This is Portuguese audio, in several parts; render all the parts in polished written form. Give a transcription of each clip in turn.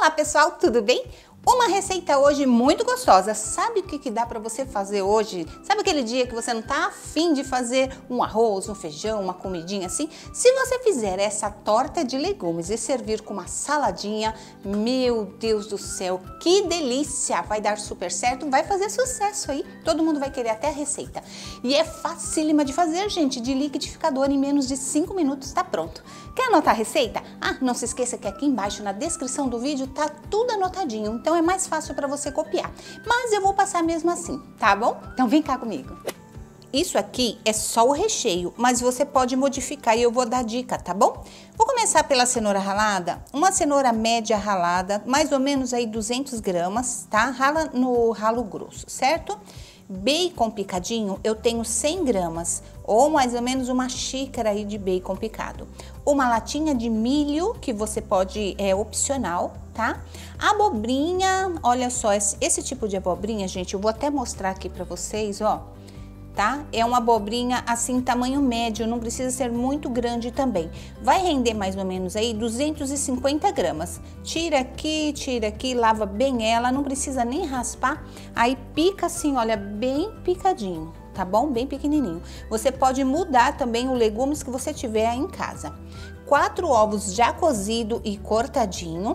Olá pessoal, tudo bem? Uma receita hoje muito gostosa. Sabe o que dá para você fazer hoje? Sabe aquele dia que você não tá afim de fazer um arroz, um feijão, uma comidinha assim? Se você fizer essa torta de legumes e servir com uma saladinha, meu Deus do céu, que delícia! Vai dar super certo, vai fazer sucesso aí. Todo mundo vai querer até a receita. E é facílima de fazer, gente, de liquidificador em menos de 5 minutos tá pronto. Quer anotar a receita? Ah, não se esqueça que aqui embaixo na descrição do vídeo tá tudo anotadinho, então é mais fácil para você copiar, mas eu vou passar mesmo assim, tá bom? Então vem cá comigo. Isso aqui é só o recheio, mas você pode modificar e eu vou dar dica, tá bom? Vou começar pela cenoura ralada, uma cenoura média ralada, mais ou menos aí 200 gramas, tá? Rala no ralo grosso, certo? Bacon picadinho eu tenho 100 gramas, ou mais ou menos uma xícara aí de bacon picado. Uma latinha de milho, que você pode, é opcional, tá? Abobrinha, olha só, esse tipo de abobrinha, gente, eu vou até mostrar aqui pra vocês, ó. Tá? É uma abobrinha assim, tamanho médio, não precisa ser muito grande também. Vai render mais ou menos aí 250 gramas. Tira aqui, lava bem ela, não precisa nem raspar. Aí pica assim, olha, bem picadinho, tá bom? Bem pequenininho. Você pode mudar também os legumes que você tiver aí em casa. 4 ovos já cozido e cortadinho.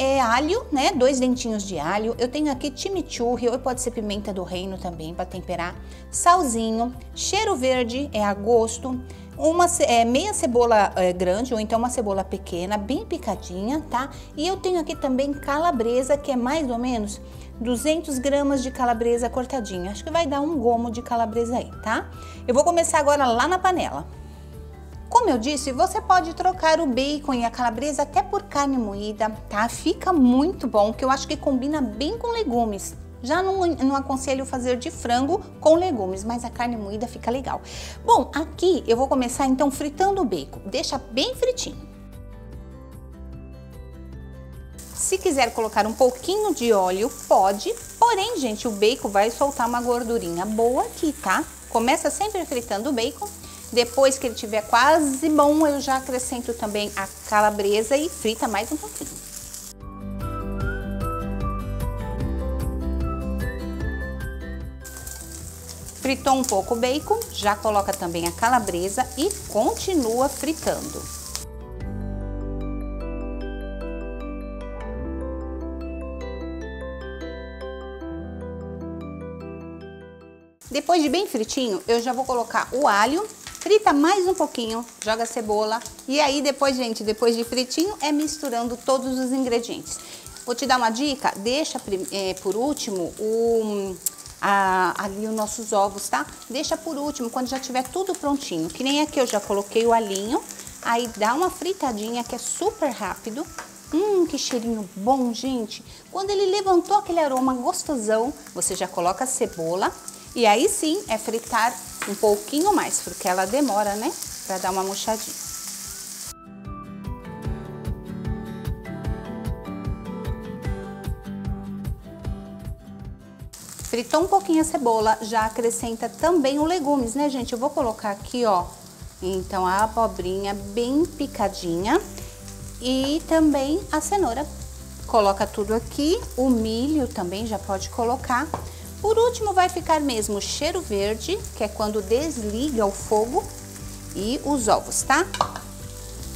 É alho, né? 2 dentinhos de alho. Eu tenho aqui chimichurri, ou pode ser pimenta do reino também para temperar. Salzinho, cheiro verde, é a gosto. Meia cebola grande ou então uma cebola pequena, bem picadinha, tá? E eu tenho aqui também calabresa, que é mais ou menos 200 gramas de calabresa cortadinha. Acho que vai dar um gomo de calabresa aí, tá? Eu vou começar agora lá na panela. Como eu disse, você pode trocar o bacon e a calabresa até por carne moída, tá? Fica muito bom, que eu acho que combina bem com legumes. Já não aconselho fazer de frango com legumes, mas a carne moída fica legal. Bom, aqui eu vou começar então fritando o bacon. Deixa bem fritinho. Se quiser colocar um pouquinho de óleo, pode. Porém, gente, o bacon vai soltar uma gordurinha boa aqui, tá? Começa sempre fritando o bacon. Depois que ele tiver quase bom, eu já acrescento também a calabresa e frita mais um pouquinho. Fritou um pouco o bacon, já coloca também a calabresa e continua fritando. Depois de bem fritinho, eu já vou colocar o alho. Frita mais um pouquinho, joga a cebola e aí depois, gente, depois de fritinho é misturando todos os ingredientes. Vou te dar uma dica, deixa por último ali os nossos ovos, tá? Deixa por último, quando já tiver tudo prontinho, que nem aqui eu já coloquei o alhinho, aí dá uma fritadinha que é super rápido. Que cheirinho bom, gente! Quando ele levantou aquele aroma gostosão, você já coloca a cebola e aí sim é fritar um pouquinho mais, porque ela demora, né, para dar uma murchadinha. Fritou um pouquinho a cebola, já acrescenta também os legumes, né, gente? Eu vou colocar aqui, ó, então a abobrinha bem picadinha. E também a cenoura, coloca tudo aqui, o milho também já pode colocar. Por último vai ficar mesmo o cheiro verde, que é quando desliga o fogo, e os ovos, tá?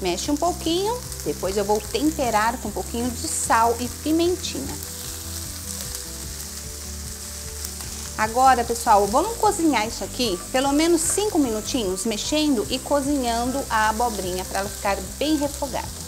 Mexe um pouquinho, depois eu vou temperar com um pouquinho de sal e pimentinha. Agora, pessoal, vamos cozinhar isso aqui pelo menos 5 minutinhos, mexendo e cozinhando a abobrinha para ela ficar bem refogada.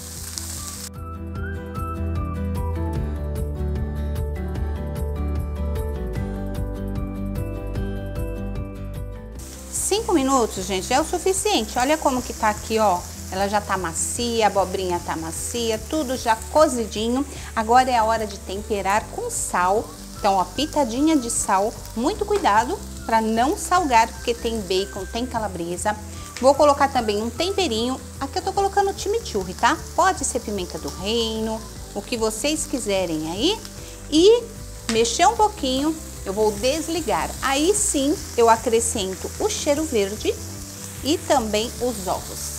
Minutos, gente, é o suficiente. Olha como que tá aqui, ó, ela já tá macia, a abobrinha tá macia, tudo já cozidinho. Agora é a hora de temperar com sal, então, ó, pitadinha de sal, muito cuidado para não salgar, porque tem bacon, tem calabresa. Vou colocar também um temperinho, aqui eu tô colocando chimichurri, tá? Pode ser pimenta do reino, o que vocês quiserem aí. E mexer um pouquinho. Eu vou desligar, aí sim eu acrescento o cheiro verde e também os ovos.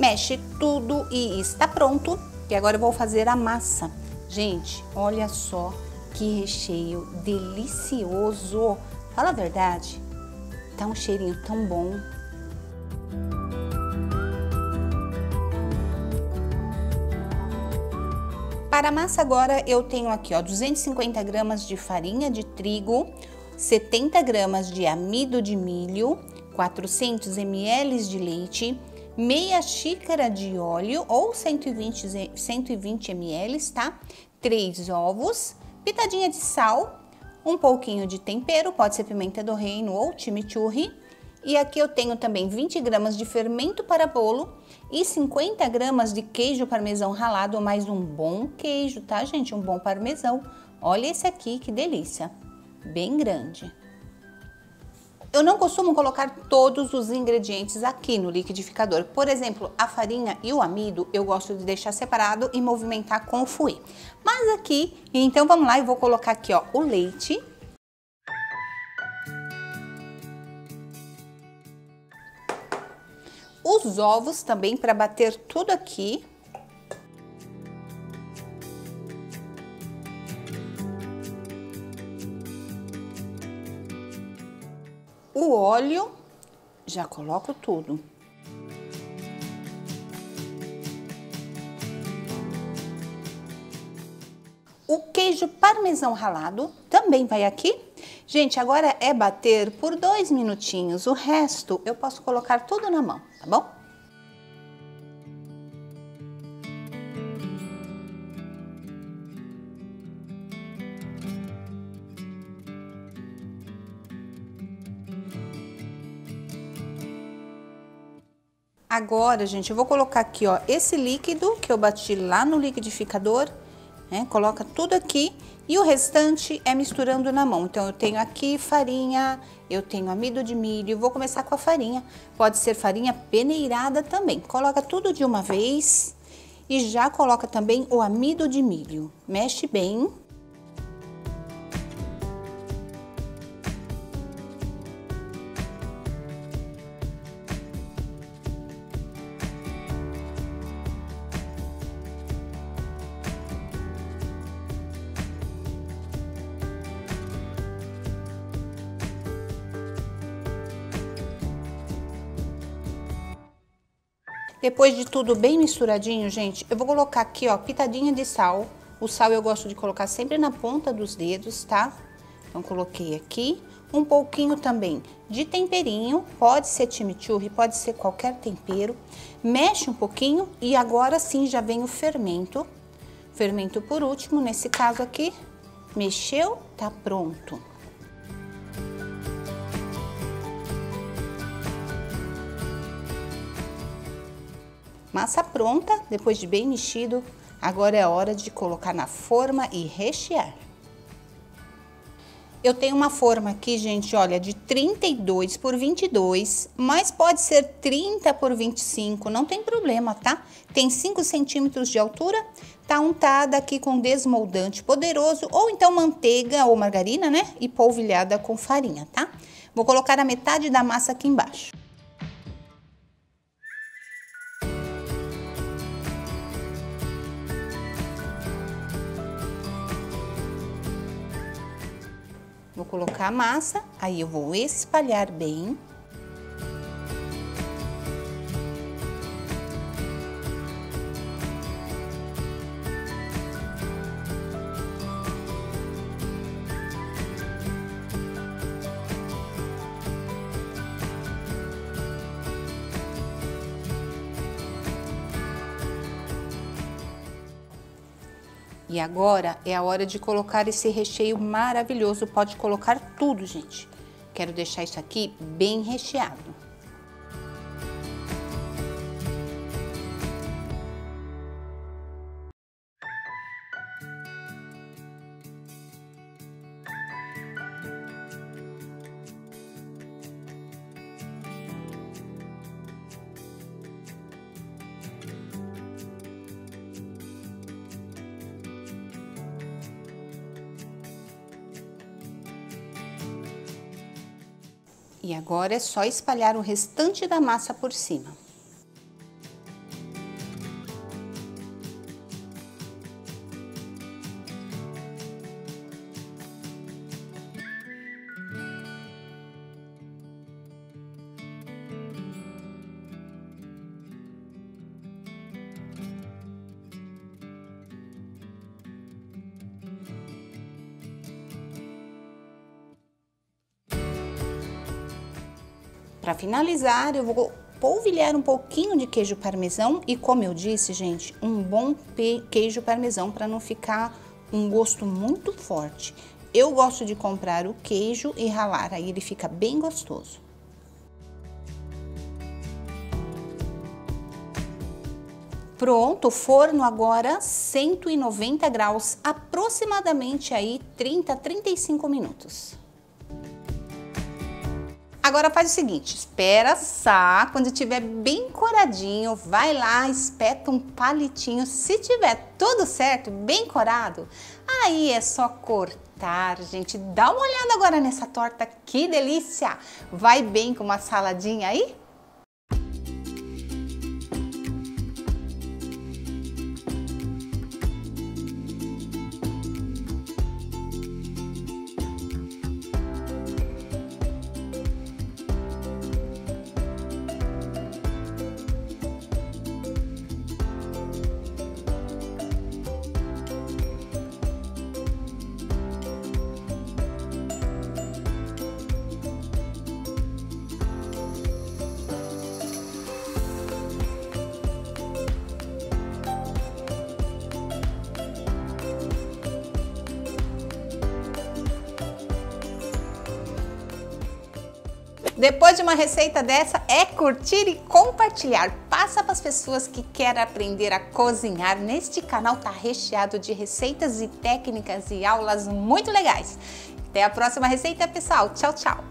mexe tudo e está pronto. E agora eu vou fazer a massa. Gente, olha só que recheio delicioso. Fala a verdade, tá um cheirinho tão bom. Para a massa agora eu tenho aqui, ó, 250 gramas de farinha de trigo, 70 gramas de amido de milho, 400 ml de leite, meia xícara de óleo ou 120 ml, tá? 3 ovos, pitadinha de sal, um pouquinho de tempero, pode ser pimenta do reino ou chimichurri. E aqui eu tenho também 20 gramas de fermento para bolo e 50 gramas de queijo parmesão ralado, mais um bom queijo, tá, gente? Um bom parmesão. Olha esse aqui, que delícia! Bem grande. Eu não costumo colocar todos os ingredientes aqui no liquidificador. Por exemplo, a farinha e o amido eu gosto de deixar separado e movimentar com o fouet. Mas aqui, então vamos lá, eu vou colocar aqui, ó, o leite. Os ovos também, para bater tudo aqui. O óleo, já coloco tudo. O queijo parmesão ralado também vai aqui. Gente, agora é bater por 2 minutinhos, o resto eu posso colocar tudo na mão, tá bom? Agora, gente, eu vou colocar aqui, ó, esse líquido que eu bati lá no liquidificador. É, coloca tudo aqui e o restante é misturando na mão. Então eu tenho aqui farinha, eu tenho amido de milho, vou começar com a farinha. Pode ser farinha peneirada também. Coloca tudo de uma vez e já coloca também o amido de milho. Mexe bem. Depois de tudo bem misturadinho, gente, eu vou colocar aqui, ó, pitadinha de sal. O sal eu gosto de colocar sempre na ponta dos dedos, tá? Então, coloquei aqui. Um pouquinho também de temperinho, pode ser chimichurri, pode ser qualquer tempero. Mexe um pouquinho e agora sim já vem o fermento. Fermento por último, nesse caso aqui. Mexeu, tá pronto. Massa pronta, depois de bem mexido, agora é hora de colocar na forma e rechear. Eu tenho uma forma aqui, gente, olha, de 32 por 22, mas pode ser 30 por 25, não tem problema, tá? Tem 5 centímetros de altura, tá untada aqui com desmoldante poderoso, ou então manteiga ou margarina, né? E polvilhada com farinha, tá? Vou colocar a metade da massa aqui embaixo. Vou colocar a massa, aí eu vou espalhar bem. E agora é a hora de colocar esse recheio maravilhoso. Pode colocar tudo, gente. Quero deixar isso aqui bem recheado. E agora é só espalhar o restante da massa por cima. Para finalizar, eu vou polvilhar um pouquinho de queijo parmesão e, como eu disse, gente, um bom queijo parmesão para não ficar um gosto muito forte. Eu gosto de comprar o queijo e ralar, aí ele fica bem gostoso. Pronto, o forno agora 190 graus, aproximadamente aí 30 a 35 minutos. Agora faz o seguinte, espera assar, quando tiver bem coradinho, vai lá, espeta um palitinho, se tiver tudo certo, bem corado, aí é só cortar, gente. Dá uma olhada agora nessa torta, que delícia! Vai bem com uma saladinha aí? Depois de uma receita dessa, é curtir e compartilhar. Passa para as pessoas que querem aprender a cozinhar. Neste canal tá recheado de receitas e técnicas e aulas muito legais. Até a próxima receita, pessoal. Tchau, tchau!